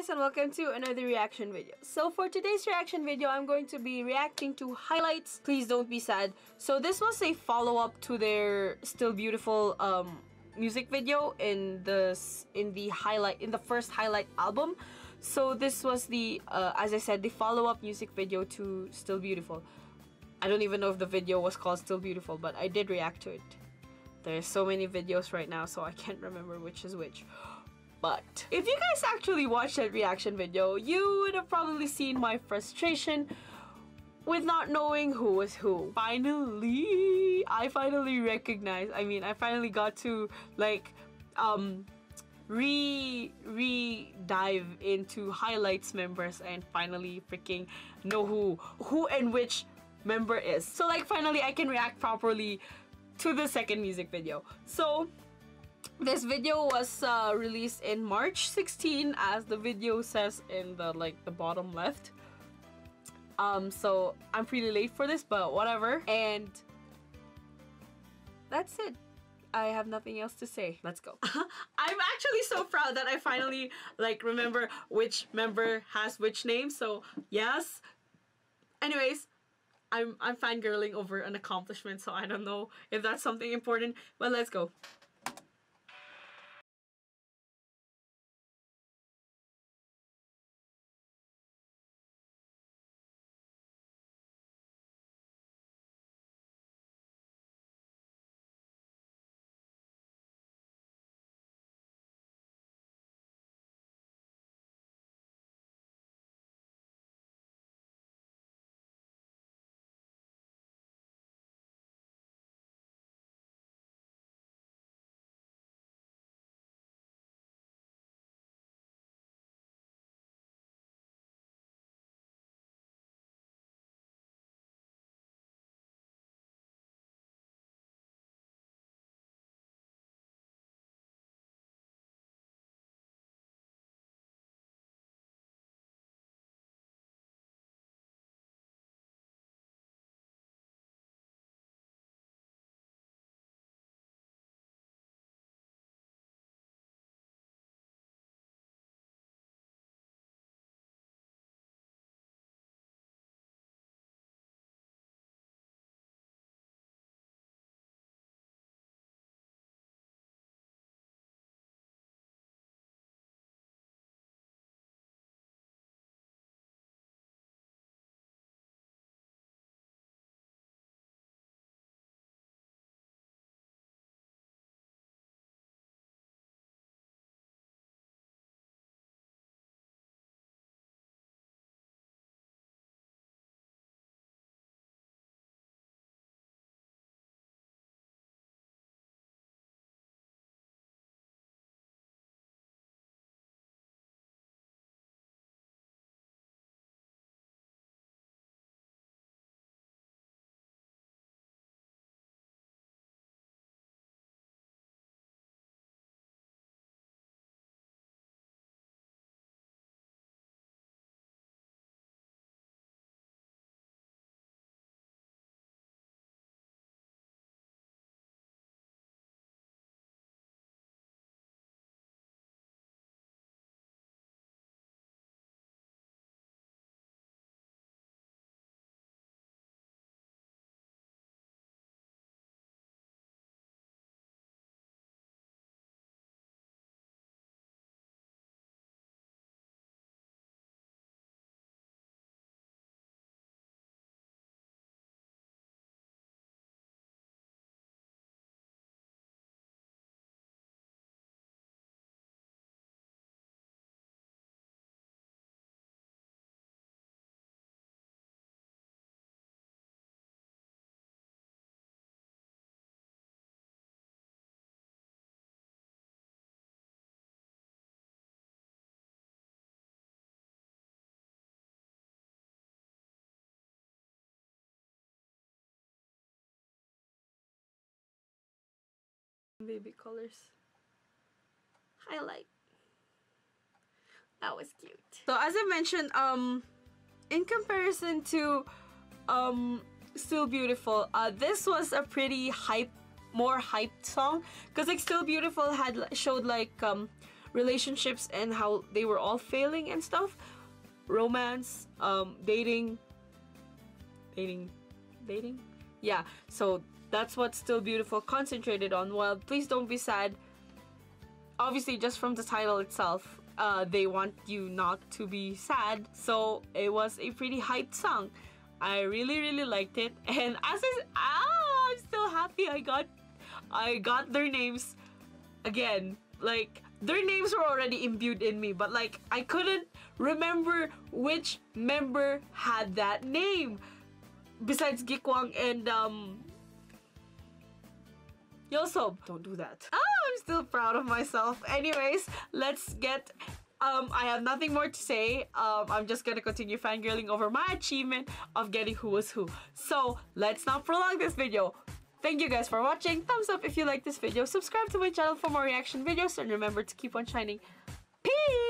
guys, and welcome to another reaction video. So for today's reaction video, I'm going to be reacting to Highlights, Please Don't Be Sad. So this was a follow-up to their Still Beautiful music video in the first Highlight album. So this was the as I said, the follow-up music video to Still Beautiful. I don't even know if the video was called Still Beautiful, but I did react to it. There's so many videos right now, so I can't remember which is which. But if you guys actually watched that reaction video, you would have probably seen my frustration with not knowing who was who. Finally, I finally got to like re-dive into Highlights members and finally freaking know who and which member is. So like finally I can react properly to the second music video. So this video was released in March 16, as the video says in the the bottom left. So I'm pretty late for this, but whatever. And that's it. I have nothing else to say. Let's go. I'm actually so proud that I finally remember which member has which name. So yes. Anyways, I'm fangirling over an accomplishment, so I don't know if that's something important, but let's go. Baby colors highlight. That was cute. So as I mentioned, in comparison to Still Beautiful, this was a pretty hyped song, because like Still Beautiful had showed like relationships and how they were all failing and stuff. Romance, dating. Yeah, so that's what Still Beautiful concentrated on. Well, please don't be sad. Obviously, just from the title itself, they want you not to be sad. So it was a pretty hyped song. I really liked it. And as I said, I'm still happy I got their names again. Like, their names were already imbued in me, but like I couldn't remember which member had that name besides Gikwang and Yosob. Don't do that. I'm still proud of myself. Anyways, let's get I have nothing more to say. I'm just gonna continue fangirling over my achievement of getting who was who. So let's not prolong this video. Thank you guys for watching. Thumbs up if you like this video. Subscribe to my channel for more reaction videos, and remember to keep on shining. Peace!